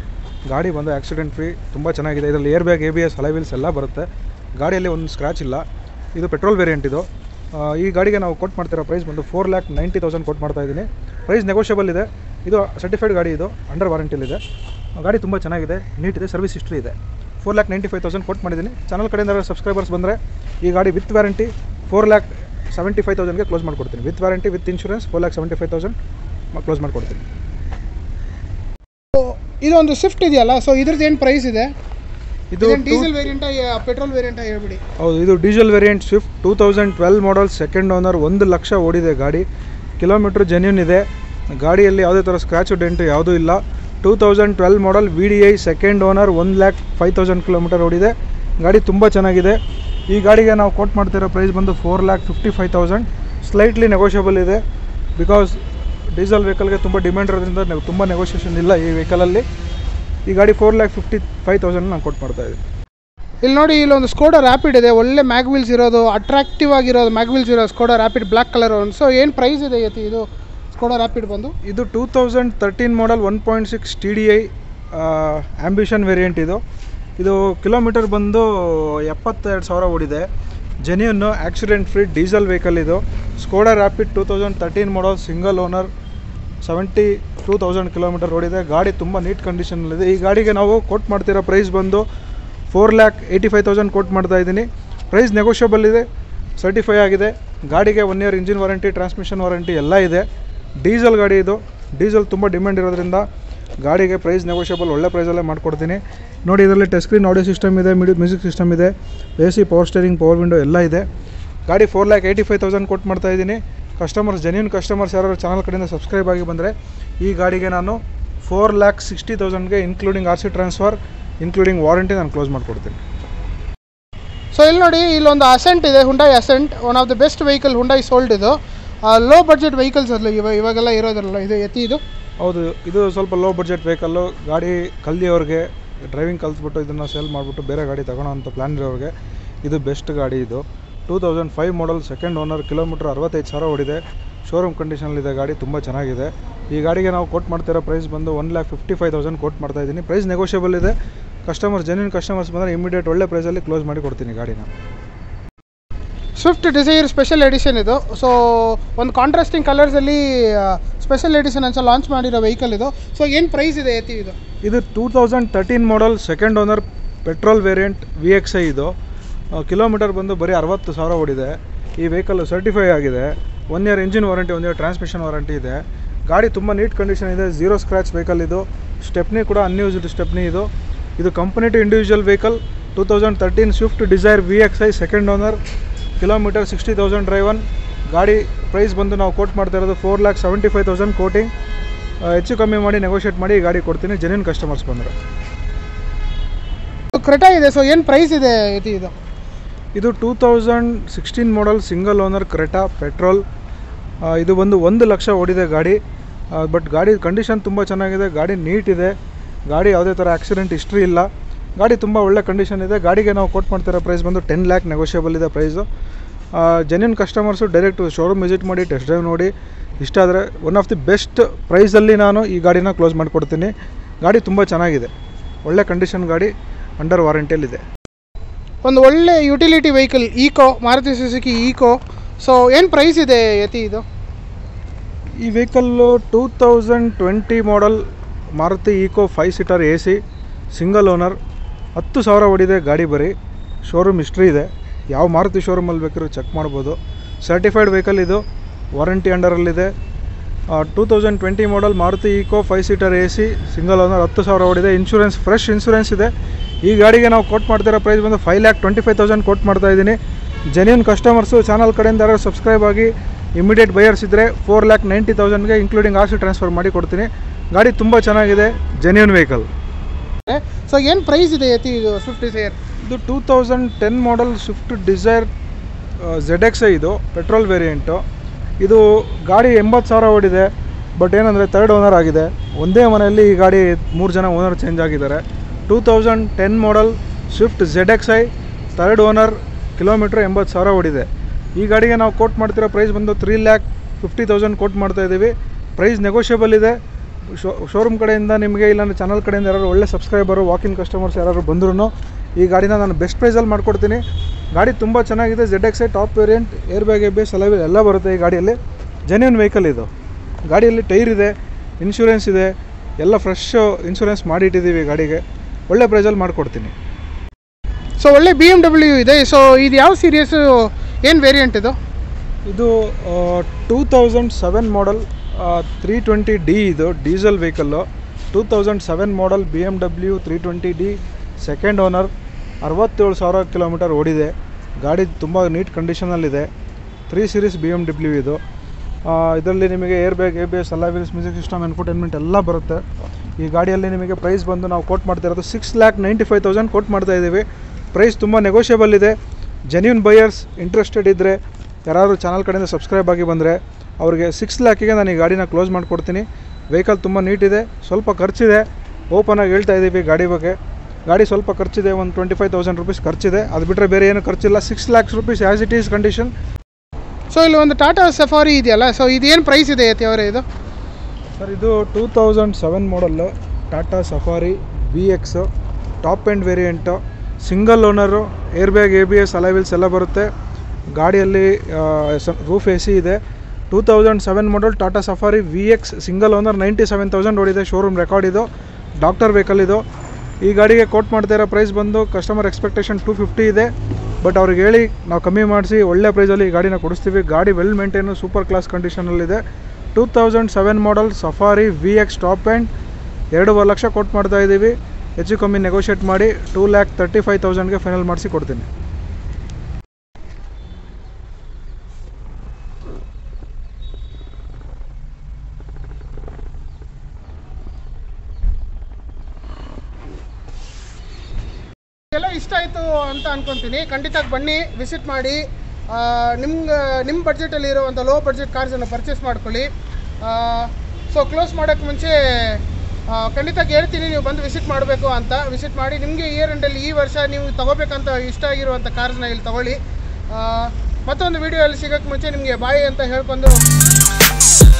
ಗಾಡಿ ಬಂದು ಆಕ್ಸಿಡೆಂಟ್ ಫ್ರೀ, ತುಂಬ ಚೆನ್ನಾಗಿದೆ. ಇದರಲ್ಲಿ air bag, A B S, ಹಳೆ ವೀಲ್ಸ್ ಎಲ್ಲ ಬರುತ್ತೆ. ಗಾಡಿಯಲ್ಲಿ ಒಂದು ಸ್ಕ್ರ್ಯಾಚ್ ಇಲ್ಲ. ಇದು ಪೆಟ್ರೋಲ್ ವೇರಿಯಂಟ್ ಇದು. ಈ ಗಾಡಿಗೆ ನಾವು ಕೊಟ್ಟು ಮಾಡ್ತಿರೋ ಪ್ರೈಸ್ ಬಂದು ಫೋರ್ ಲ್ಯಾಕ್ ನೈಂಟಿ ತೌಸಂಡ್ ಕೊಟ್ಟು ಮಾಡ್ತಾ ಇದ್ದೀನಿ. ಪ್ರೈಸ್ ನೆಗೋಷಿಯಬಲ್ ಇದೆ. ಇದು ಸರ್ಟಿಫೈಡ್ ಗಾಡಿ, ಇದು ಅಂಡರ್ ವಾರಂಟಿಯಲ್ಲಿದೆ. ಗಾಡಿ ತುಂಬ ಚೆನ್ನಾಗಿದೆ, ನೀಟಿದೆ, ಸರ್ವಿಸ್ ಹಿಸ್ಟ್ರಿ ಇದೆ. Four lakh ninety five thousand ಕೊಟ್ಟು ಮಾಡಿದ್ದೀನಿ. ಚಾನಲ್ ಕಡೆಯಿಂದ ಸಬ್ಸ್ಕ್ರೈಬರ್ಸ್ ಬಂದರೆ ಈ ಗಾಡಿ with warranty four lakh seventy five ತೌಸಂಡ್ಗೆ ಕ್ಲೋಸ್ ಮಾಡಿಕೊಡ್ತೀನಿ. With warranty, with insurance four lakh seventy five thousand close ಮಾಡಿಕೊಡ್ತೀನಿ. ಇದೊಂದು ಸ್ವಿಫ್ಟ್ ಇದೆಯಲ್ಲ, ಸೊ ಇದ್ರದ್ದು ಏನು ಪ್ರೈಸ್ ಇದೆ? ಇದು ಡೀಸೆಲ್ ವೇರಿಯಂಟ, ಪೆಟ್ರೋಲ್ ವೇರಿಯಂಟ ಹೇಳ್ಬಿಡಿ. ಹೌದು, ಇದು diesel variant Swift, two thousand twelve model, second owner, ಒಂದು ಲಕ್ಷ ಓಡಿದೆ ಗಾಡಿ. ಕಿಲೋಮೀಟ್ರ್ ಜೆನ್ಯೂನ್ ಇದೆ. ಗಾಡಿಯಲ್ಲಿ ಯಾವುದೇ ಥರ ಸ್ಕ್ರ್ಯಾಚು, ಡೆಂಟು ಯಾವುದೂ ಇಲ್ಲ. Two thousand twelve model, V D I, second owner, ಒಂದು ಲ್ಯಾಕ್ ಫೈವ್ ತೌಸಂಡ್ ಕಿಲೋಮೀಟರ್ ಓಡಿದೆ. ಗಾಡಿ ತುಂಬ ಚೆನ್ನಾಗಿದೆ. ಈ ಗಾಡಿಗೆ ನಾವು ಕೋಟ್ ಮಾಡ್ತಿರೋ ಪ್ರೈಸ್ ಬಂದು four lakh fifty five thousand. Slightly negotiable ಇದೆ, ಬಿಕಾಸ್ ಡೀಸೆಲ್ ವೆಹಿಕಲ್ಗೆ ತುಂಬ ಡಿಮ್ಯಾಂಡ್ ಇರೋದ್ರಿಂದ ತುಂಬ ನೆಗೋಷಿಯೇಷನ್ ಇಲ್ಲ ಈ ವೆಹಿಕಲಲ್ಲಿ. ಈ ಗಾಡಿ four lakh fifty five thousand ನಾನು ಕೊಟ್ಟು ಮಾಡ್ತಾ ಇದ್ದೀನಿ. ಇಲ್ಲಿ ನೋಡಿ, ಇಲ್ಲೊಂದು ಸ್ಕೋಡಾ ರ್ಯಾಪಿಡ್ ಇದೆ, ಒಳ್ಳೆ ಮ್ಯಾಗ್ ವೀಲ್ಸ್ ಇರೋದು, ಅಟ್ರಾಕ್ಟಿವ್ ಆಗಿರೋದು ಮ್ಯಾಗ್ ವೀಲ್ಸ್ ಇರೋದು, ಸ್ಕೋಡಾ ರ್ಯಾಪಿಡ್ ಬ್ಲ್ಯಾಕ್ ಕಲರ್ ಒಂದು. ಸೊ ಏನು ಪ್ರೈಸ್ ಇದೆ ಯತಿ ಇದು ಸ್ಕೋಡಾ ರ್ಯಾಪಿಡ್ ಬಂದು? ಇದು two thousand thirteen model, one point six T D I ambition variant ಇದು. ಇದು ಕಿಲೋಮೀಟರ್ ಬಂದು ಎಪ್ಪತ್ತೆರಡು ಸಾವಿರ ಓಡಿದೆ. Genuine, accident free, diesel vehicle ಇದು. Skoda Rapid two thousand thirteen model, single owner, seventy two thousand kilometre ಓಡಿದೆ. ಗಾಡಿ ತುಂಬ ನೀಟ್ ಕಂಡೀಷನಲ್ಲಿದೆ. ಈ ಗಾಡಿಗೆ ನಾವು ಕೋಟ್ ಮಾಡ್ತಿರೋ ಪ್ರೈಸ್ ಬಂದು four lakh eighty five thousand quote ಮಾಡ್ತಾ ಇದ್ದೀನಿ. ಪ್ರೈಸ್ ನೆಗೋಷಿಯಬಲ್ ಇದೆ, ಸರ್ಟಿಫೈ ಆಗಿದೆ. ಗಾಡಿಗೆ one year engine warranty, transmission warranty ಎಲ್ಲ ಇದೆ. ಡೀಸೆಲ್ ಗಾಡಿ ಇದು. ಡೀಸೆಲ್ ತುಂಬ ಡಿಮ್ಯಾಂಡ್ ಇರೋದ್ರಿಂದ ಗಾಡಿಗೆ ಪ್ರೈಸ್ ನೆಗೋಷಿಯಬಲ್, ಒಳ್ಳೆ ಪ್ರೈಸಲ್ಲೇ ಮಾಡಿಕೊಡ್ತೀನಿ. ನೋಡಿ, ಇದರಲ್ಲಿ ಟಚ್ ಸ್ಕ್ರೀನ್ ಆಡಿಯೋ ಸಿಸ್ಟಮ್ ಇದೆ, ಮ್ಯೂಸಿಕ್ ಮ್ಯೂಸಿಕ್ ಸಿಸ್ಟಮ್ ಇದೆ, A C, power steering, power window ಎಲ್ಲ ಇದೆ. ಗಾಡಿ four lakh eighty five thousand ಕೊಟ್ಟು ಮಾಡ್ತಾ ಇದ್ದೀನಿ. ಕಸ್ಟಮರ್ಸ್, ಜೆನ್ಯೂನ್ ಕಸ್ಟಮರ್ಸ್ ಯಾರು ಚಾನಲ್ ಕಡೆಯಿಂದ ಸಬ್ಸ್ಕ್ರೈಬ್ ಆಗಿ ಬಂದರೆ ಈ ಗಾಡಿಗೆ ನಾನು ಫೋರ್ ಲ್ಯಾಕ್ ಸಿಕ್ಸ್ಟಿ ತೌಸಂಡ್ಗೆ including R C transfer, including warranty ನಾನು ಕ್ಲೋಸ್ ಮಾಡಿಕೊಡ್ತೀನಿ. ಸೊ ಇಲ್ಲಿ ನೋಡಿ, ಇಲ್ಲೊಂದು ಅಸೆಂಟ್ ಇದೆ, Hyundai Accent, one of the best vehicle Hyundai sold ಇದು. ಲೋ ಬಡ್ಜೆಟ್ ವೆಹಿಕಲ್ಸ್ ಅಲ್ಲ ಇವಾಗ ಇವಾಗೆಲ್ಲ ಇರೋದಲ್ಲ ಇದು ಯತಿ ಇದು. ಹೌದು, ಇದು ಸ್ವಲ್ಪ ಲೋ ಬಡ್ಜೆಟ್ ವೆಹಿಕಲ್ಲು. ಗಾಡಿ ಕಲ್ದಿಯವ್ರಿಗೆ, ಡ್ರೈವಿಂಗ್ ಕಲಿಸ್ಬಿಟ್ಟು ಇದನ್ನು ಸೇಲ್ ಮಾಡಿಬಿಟ್ಟು ಬೇರೆ ಗಾಡಿ ತಗೊಳ್ಳೋ ಅಂತ ಪ್ಲ್ಯಾನ್ ಇರೋರಿಗೆ ಇದು ಬೆಸ್ಟ್ ಗಾಡಿ ಇದು. Two thousand five model, second owner, kilometre ಅರವತ್ತೈದು ಸಾವಿರ ಓಡಿದೆ. ಶೋರೂಮ್ ಕಂಡೀಷನಲ್ಲಿದೆ ಗಾಡಿ, ತುಂಬ ಚೆನ್ನಾಗಿದೆ. ಈ ಗಾಡಿಗೆ ನಾವು ಕೋಟ್ ಮಾಡ್ತಿರೋ ಪ್ರೈಸ್ ಬಂದು one lakh fifty five thousand quote ಮಾಡ್ತಾ ಇದ್ದೀನಿ. ಪ್ರೈಸ್ ನೆಗೋಷಿಯಬಲ್ ಇದೆ. ಕಸ್ಟಮರ್ಸ್, ಜೆನ್ಯೂನ್ ಕಸ್ಟಮರ್ಸ್ ಬಂದರೆ ಇಮಿಡಿಯೇಟ್ ಒಳ್ಳೆ ಪ್ರೈಸಲ್ಲಿ ಕ್ಲೋಸ್ ಮಾಡಿ ಕೊಡ್ತೀನಿ ಗಾಡಿನ. ಸ್ವಿಫ್ಟ್ ಡಿಸೈರ್ ಸ್ಪೆಷಲ್ ಎಡಿಷನ್ ಇದು. ಸೊ ಒಂದು ಕಾಂಟ್ರಾಸ್ಟಿಂಗ್ ಕಲರ್ಸಲ್ಲಿ ಸ್ಪೆಷಲ್ ಎಡಿಷನ್ ಅಂತ ಲಾಂಚ್ ಮಾಡಿರೋ ವೆಹಿಕಲ್ ಇದು. ಸೊ ಏನು ಪ್ರೈಸ್ ಇದೆ ಯತಿ ಇದು? ಇದು two thousand thirteen model, second owner, petrol variant, V X I ಇದು. ಕಿಲೋಮೀಟರ್ ಬಂದು ಬರೀ ಅರವತ್ತು ಸಾವಿರ ಓಡಿದೆ. ಈ ವೆಹಿಕಲ್ ಸರ್ಟಿಫೈ ಆಗಿದೆ. One year engine warranty, one year transmission warranty ಇದೆ. ಗಾಡಿ ತುಂಬ ನೀಟ್ ಕಂಡೀಷನ್ ಇದೆ. ಝೀರೋ ಸ್ಕ್ರ್ಯಾಚ್ ವೆಹಿಕಲ್ ಇದು. ಸ್ಟೆಪ್ನಿ ಕೂಡ ಅನ್ಯೂಸ್ಡ್ ಸ್ಟೆಪ್ನಿ ಇದು. ಇದು company to individual vehicle. Two thousand thirteen Swift Dzire V X I, second owner, kilometre sixty thousand driven. ಗಾಡಿ price ಬಂದು ನಾವು ಕೋಟ್ ಮಾಡ್ತಾ ಇರೋದು four lakh seventy five thousand quoting. ಹೆಚ್ಚು ಕಮ್ಮಿ ಮಾಡಿ ನೆಗೋಷಿಯೇಟ್ ಮಾಡಿ ಈ ಗಾಡಿ ಕೊಡ್ತೀನಿ, ಜೆನ್ಯೂನ್ ಕಸ್ಟಮರ್ಸ್ ಬಂದರೆ. ಕ್ರೆಟಾ ಇದೆ, ಸೊ ಏನು ಪ್ರೈಸ್ ಇದೆ ಇದು? ಇದು two thousand sixteen model, single owner, Creta, petrol. ಇದು ಬಂದು ಒಂದು ಲಕ್ಷ ಓಡಿದೆ ಗಾಡಿ. ಬಟ್ ಗಾಡಿ ಕಂಡೀಷನ್ ತುಂಬ ಚೆನ್ನಾಗಿದೆ, ಗಾಡಿ ನೀಟಿದೆ, ಗಾಡಿ ಯಾವುದೇ ಥರ ಆಕ್ಸಿಡೆಂಟ್ ಹಿಸ್ಟ್ರಿ ಇಲ್ಲ, ಗಾಡಿ ತುಂಬ ಒಳ್ಳೆ ಕಂಡೀಷನ್ ಇದೆ. ಗಾಡಿಗೆ ನಾವು ಕೋಟ್ ಮಾಡ್ತಿರೋ ಪ್ರೈಸ್ ಬಂದು ಟೆನ್ ಲ್ಯಾಕ್ ನೆಗೋಷಿಯಬಲ್ ಇದೆ price. Genuine customers direct showroom visit ಮಾಡಿ ಟೆಸ್ಟ್ ಡ್ರೈವ್ ನೋಡಿ. ಇಷ್ಟ ಆದರೆ ಒನ್ ಆಫ್ ದಿ ಬೆಸ್ಟ್ ಪ್ರೈಸಲ್ಲಿ ನಾನು ಈ ಗಾಡಿನ ಕ್ಲೋಸ್ ಮಾಡಿಕೊಡ್ತೀನಿ. ಗಾಡಿ ತುಂಬ ಚೆನ್ನಾಗಿದೆ, ಒಳ್ಳೆ ಕಂಡೀಷನ್ ಗಾಡಿ, ಅಂಡರ್ ವಾರಂಟಿಯಲ್ಲಿದೆ. ಒಂದು ಒಳ್ಳೆ utility vehicle Eeco, Maruti Suzuki Eeco. So ಏನು ಪ್ರೈಸ್ ಇದೆ ಯತಿ ಇದು? ಈ vehicle two thousand twenty model, Maruti Eeco, five seater, A C, single owner, ಹತ್ತು ಸಾವಿರ ಓಡಿದೆ ಗಾಡಿ ಬರೀ. ಶೋರೂಮ್ ಹಿಸ್ಟ್ರಿ ಇದೆ, ಯಾವ ಮಾರುತಿ ಶೋರೂಮಲ್ಲಿ ಬೇಕಿರೋ ಚೆಕ್ ಮಾಡ್ಬೋದು. ಸರ್ಟಿಫೈಡ್ ವೆಹಿಕಲ್ ಇದು, ವಾರಂಟಿ ಅಂಡರಲ್ಲಿದೆ. Two thousand twenty model, Maruti Eeco, five seater, A C, single owner, ಹತ್ತು ಸಾವಿರ ಓಡಿದೆ. ಇನ್ಶೂರೆನ್ಸ್, ಫ್ರೆಶ್ ಇನ್ಶೂರೆನ್ಸ್ ಇದೆ. ಈ ಗಾಡಿಗೆ ನಾವು ಕೋಟ್ ಮಾಡ್ತಿರೋ ಪ್ರೈಸ್ ಬಂದು five lakh twenty five thousand quote ಮಾಡ್ತಾ ಇದ್ದೀನಿ. ಜೆನ್ಯೂನ್ ಕಸ್ಟಮರ್ಸು ಚಾನಲ್ ಕಡೆಯಿಂದ ಯಾರು ಸಬ್ಸ್ಕ್ರೈಬ್ ಆಗಿ immediate buyers idre four lakh ninety thousand ge including R C transfer ಮಾಡಿ ಕೊಡ್ತೀನಿ ಗಾಡಿ ತುಂಬಾ ಚೆನ್ನಾಗಿದೆ genuine vehicle so ಏನು ಪ್ರೈಸ್ ಇದೆ ಯತಿ Swift Dzire ಇದು two thousand ten model Swift Dzire Z X I ಇದು petrol variant ಇದು ಗಾಡಿ ಎಂಬತ್ತು ಸಾವಿರ ಓಡಿದೆ ಬಟ್ ಏನಂದ್ರೆ third owner ಆಗಿದೆ ಒಂದೇ ಮನೆಯಲ್ಲಿ ಈ ಗಾಡಿ ಮೂರು ಜನ ಓನರ್ ಚೇಂಜ್ ಆಗಿದ್ದಾರೆ two thousand ten model Swift Z X I third owner kilometre ಎಂಬತ್ತು ಸಾವಿರ ಓಡಿದೆ ಈ ಗಾಡಿಗೆ ನಾವು ಕೋಟ್ ಮಾಡ್ತಿರೋ ಪ್ರೈಸ್ ಬಂದು three lakh fifty thousand quote ಮಾಡ್ತಾ ಇದೀವಿ ಪ್ರೈಸ್ ನೆಗೋಷಿಯಬಲ್ ಇದೆ ಶೋರೂಮ್ ಕಡೆಯಿಂದ ನಿಮಗೆ ಇಲ್ಲಾಂದ್ರೆ ಚಾನೆಲ್ ಕಡೆಯಿಂದ ಯಾರಾದರೂ ಒಳ್ಳೆ ಸಬ್ಸ್ಕ್ರೈಬರ್ ವಾಕ್ ಇನ್ ಕಸ್ಟಮರ್ಸ್ ಯಾರಾದರೂ ಬಂದ್ರೂ ಈ ಗಾಡಿನ ನಾನು ಬೆಸ್ಟ್ ಪ್ರೈಸಲ್ಲಿ ಮಾಡ್ಕೊಡ್ತೀನಿ ಗಾಡಿ ತುಂಬ ಚೆನ್ನಾಗಿದೆ Z X I top variant air bag base ಎಲ್ಲ ಎಲ್ಲ ಬರುತ್ತೆ ಈ ಗಾಡಿಯಲ್ಲಿ ಜೆನ್ಯೂನ್ ವೆಹಿಕಲ್ ಇದು ಗಾಡಿಯಲ್ಲಿ ಟೈರ್ ಇದೆ ಇನ್ಶೂರೆನ್ಸ್ ಇದೆ ಎಲ್ಲ ಫ್ರೆಶ್ ಇನ್ಶೂರೆನ್ಸ್ ಮಾಡಿ ಇಟ್ಟಿದ್ದೀವಿ ಗಾಡಿಗೆ ಒಳ್ಳೆ ಪ್ರೈಸಲ್ಲಿ ಮಾಡ್ಕೊಡ್ತೀನಿ ಸೊ ಒಳ್ಳೆ B M W ಇದೆ ಸೊ ಇದು ಯಾವ ಸೀರೀಸು ಏನು ವೇರಿಯಂಟ್ ಇದು ಇದು two thousand seven model three twenty D ಇದು diesel vehicle two thousand seven model B M W three twenty D second owner ಅರವತ್ತೇಳು ಸಾವಿರ ಕಿಲೋಮೀಟರ್ ಓಡಿದೆ ಗಾಡಿ ತುಂಬ ನೀಟ್ ಕಂಡೀಷನಲ್ಲಿದೆ three series B M W ಇದು ಇದರಲ್ಲಿ ನಿಮಗೆ air bag A B S ಎಲ್ಲ ವೀಲ್ಸ್ ಮ್ಯೂಸಿಕ್ ಸಿಸ್ಟಮ್ ಎಂಟರ್ಟೈನ್ಮೆಂಟ್ ಎಲ್ಲ ಬರುತ್ತೆ ಈ ಗಾಡಿಯಲ್ಲಿ ನಿಮಗೆ ಪ್ರೈಸ್ ಬಂದು ನಾವು ಕೋಟ್ ಮಾಡ್ತಿರೋದು six lakh ninety five thousand quote ಮಾಡ್ತಾ ಇದ್ದೀವಿ ಪ್ರೈಸ್ ತುಂಬ ನೆಗೋಷಿಯಬಲ್ ಇದೆ ಜೆನ್ಯೂನ್ ಬೈಯರ್ಸ್ ಇಂಟ್ರೆಸ್ಟೆಡ್ ಇದ್ದರೆ ಯಾರಾದರೂ ಚಾನಲ್ ಕಡೆಯಿಂದ ಸಬ್ಸ್ಕ್ರೈಬ್ ಆಗಿ ಬಂದರೆ ಅವ್ರಿಗೆ ಸಿಕ್ಸ್ ಲ್ಯಾಕಿಗೆ ನಾನು ಈ ಗಾಡಿನ ಕ್ಲೋಸ್ ಮಾಡಿಕೊಡ್ತೀನಿ ವೆಹಿಕಲ್ ತುಂಬ ನೀಟಿದೆ ಸ್ವಲ್ಪ ಖರ್ಚಿದೆ ಓಪನಾಗಿ ಹೇಳ್ತಾ ಇದ್ದೀವಿ ಗಾಡಿ ಬಗ್ಗೆ ಗಾಡಿ ಸ್ವಲ್ಪ ಖರ್ಚಿದೆ ಒಂದು ಟ್ವೆಂಟಿ ಫೈವ್ ತೌಸಂಡ್ ರುಪೀಸ್ ಖರ್ಚಿದೆ ಅದು ಬಿಟ್ಟರೆ ಬೇರೆ ಏನು ಖರ್ಚಿಲ್ಲ six lakhs rupees as it is condition so ಇಲ್ಲಿ ಒಂದು ಟಾಟಾ ಸಫಾರಿ ಇದೆಯಲ್ಲ ಸೊ ಇದೇನು ಪ್ರೈಸ್ ಇದೆ ಯತಿ ಅವರೇ ಇದು ಸರ್ ಇದು two thousand seven model Tata Safari B X top end variant single owner air bag A B S alloy wheels ಎಲ್ಲ ಬರುತ್ತೆ ಗಾಡಿಯಲ್ಲಿ ರೂಫ್ ಎ ಸಿ ಇದೆ two thousand seven model Tata Safari V X single owner ninety seven thousand ಓಡಿದೆ showroom record ಇದು doctor vehicle ಇದು ಈ ಗಾಡಿಗೆ quote ಮಾಡ್ತಾ ಇರೋ ಪ್ರೈಸ್ ಬಂದು ಕಸ್ಟಮರ್ ಎಕ್ಸ್ಪೆಕ್ಟೇಷನ್ ಟೂ ಫಿಫ್ಟಿ ಇದೆ ಬಟ್ ಅವ್ರಿಗೆ ಹೇಳಿ ನಾವು ಕಮ್ಮಿ ಮಾಡಿಸಿ ಒಳ್ಳೆ ಪ್ರೈಸಲ್ಲಿ ಈ ಗಾಡಿನ ಕೊಡಿಸ್ತೀವಿ ಗಾಡಿ ವೆಲ್ ಮೇಂಟೈನು ಸೂಪರ್ ಕ್ಲಾಸ್ ಕಂಡೀಷನಲ್ಲಿದೆ two thousand seven model Safari V X top end ಎರಡೂವರೆ ಲಕ್ಷ ಕೋಟ್ ಮಾಡ್ತಾ ಇದ್ದೀವಿ ಹೆಚ್ಚು ಕಮ್ಮಿ ನೆಗೋಷಿಯೇಟ್ ಮಾಡಿ ಟೂ ಲ್ಯಾಕ್ ತರ್ಟಿ ಫೈವ್ ತೌಸಂಡ್ಗೆ ಫೈನಲ್ ಮಾಡಿಸಿ ಕೊಡ್ತೀನಿ ಎಲ್ಲ ಇಷ್ಟ ಆಯಿತು ಅಂತ ಅನ್ಕೊತೀನಿ ಖಂಡಿತ ಬನ್ನಿ ವಿಸಿಟ್ ಮಾಡಿ ನಿಮ್ಗೆ ನಿಮ್ಮ ಬಡ್ಜೆಟಲ್ಲಿ ಇರುವಂಥ ಲೋ ಬಡ್ಜೆಟ್ ಕಾರ್ಸನ್ನು ಪರ್ಚೇಸ್ ಮಾಡ್ಕೊಳ್ಳಿ ಸೊ ಕ್ಲೋಸ್ ಮಾಡೋಕ್ಕೆ ಮುಂಚೆ ಖಂಡಿತ ಹೇಳ್ತೀನಿ ನೀವು ಬಂದು ವಿಸಿಟ್ ಮಾಡಬೇಕು ಅಂತ ವಿಸಿಟ್ ಮಾಡಿ ನಿಮಗೆ ಇಯರ್ ಎಂಡಲ್ಲಿ ಈ ವರ್ಷ ನೀವು ತೊಗೋಬೇಕಂತ ಇಷ್ಟ ಆಗಿರುವಂಥ ಕಾರ್ಸ್ನ ಇಲ್ಲಿ ತೊಗೊಳ್ಳಿ ಮತ್ತೊಂದು ವೀಡಿಯೋ ಅಲ್ಲಿ ಸಿಗೋಕ್ಕೆ ಮುಂಚೆ ನಿಮಗೆ ಬಾಯ್ ಅಂತ ಹೇಳ್ಕೊಂಡು